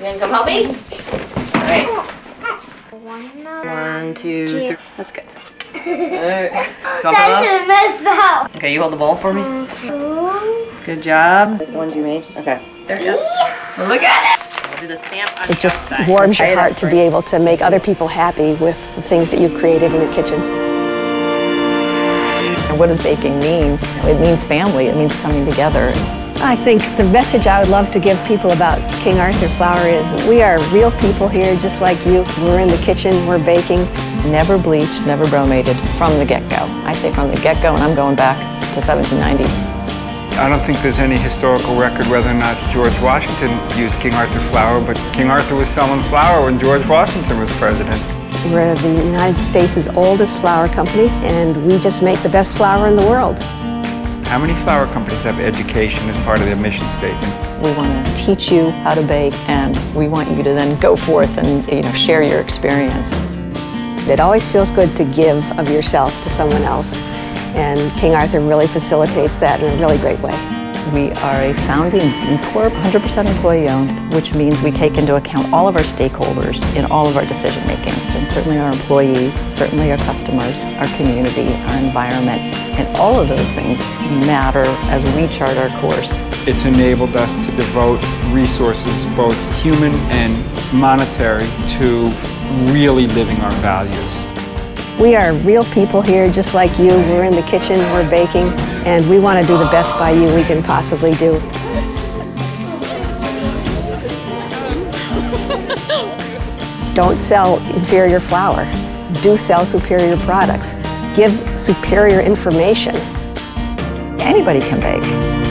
You gonna come help me? All right. One, two, three. That's good. Alright. Gonna mess up. Okay, you hold the ball for me. Good job. The ones you made. Okay. There it goes. Yeah. Look at it. We'll do the stamp on it just outside. Warms your heart to be able to make other people happy with the things that you've created in your kitchen. And what does baking mean? It means family. It means coming together. I think the message I would love to give people about King Arthur Flour is we are real people here, just like you. We're in the kitchen, we're baking. Never bleached, never bromated, from the get-go. I say from the get-go, and I'm going back to 1790. I don't think there's any historical record whether or not George Washington used King Arthur Flour, but King Arthur was selling flour when George Washington was president. We're the United States' oldest flour company, and we just make the best flour in the world. How many flour companies have education as part of their mission statement? We want to teach you how to bake, and we want you to then go forth and share your experience. It always feels good to give of yourself to someone else, and King Arthur really facilitates that in a really great way. We are a founding BCorp, 100% employee-owned, which means we take into account all of our stakeholders in all of our decision-making, and certainly our employees, certainly our customers, our community, our environment, and all of those things matter as we chart our course. It's enabled us to devote resources, both human and monetary, to really living our values. We are real people here, just like you. We're in the kitchen, we're baking, and we want to do the best by you we can possibly do. Don't sell inferior flour. Do sell superior products. Give superior information. Anybody can bake.